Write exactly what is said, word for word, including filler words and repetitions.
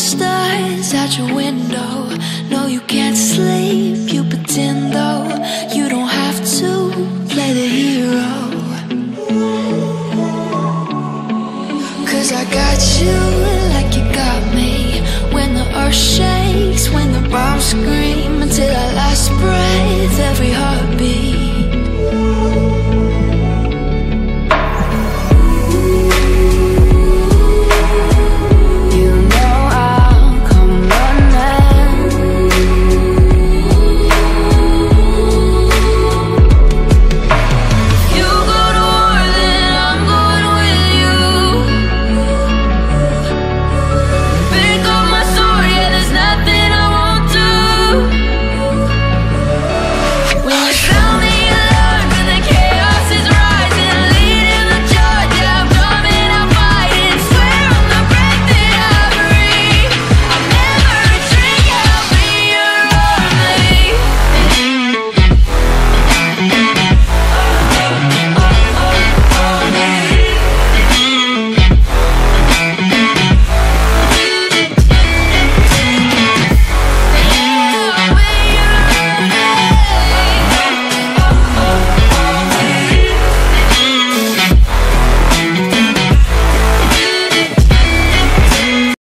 stars out your window. No, you can't sleep, you pretend though. You don't have to play the hero, 'cause I got you like you got me. When the earth shakes, when the bombs scream, until our last breath, every heart